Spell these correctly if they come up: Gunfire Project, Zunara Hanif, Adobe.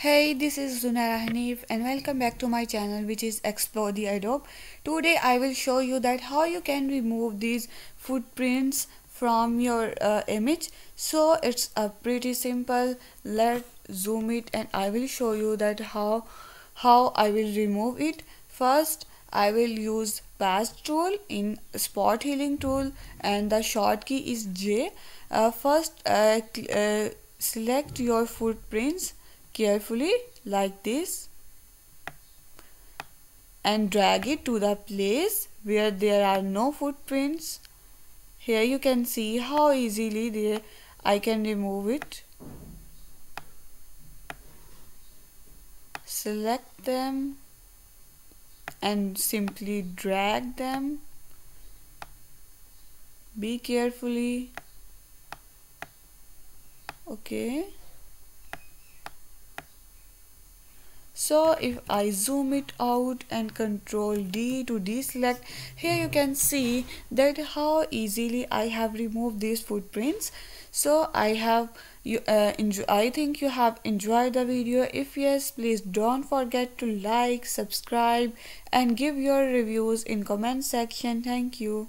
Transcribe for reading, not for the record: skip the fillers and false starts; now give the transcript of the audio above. Hey, this is Zunara Hanif and welcome back to my channel, which is Explore the Adobe. Today I will show you that how you can remove these footprints from your image. So it's a pretty simple. Let's zoom it and I will show you that how I will remove it. First I will use path tool in spot healing tool and the short key is J. First select your footprints carefully like this and drag it to the place where there are no footprints. Here you can see how easily I can remove it. Select them and simply drag them. Be carefully. Okay. So if I zoom it out and Ctrl+D to deselect, here you can see that how easily I have removed these footprints. So I think you have enjoyed the video. If yes, please don't forget to like, subscribe and give your reviews in comment section. Thank you.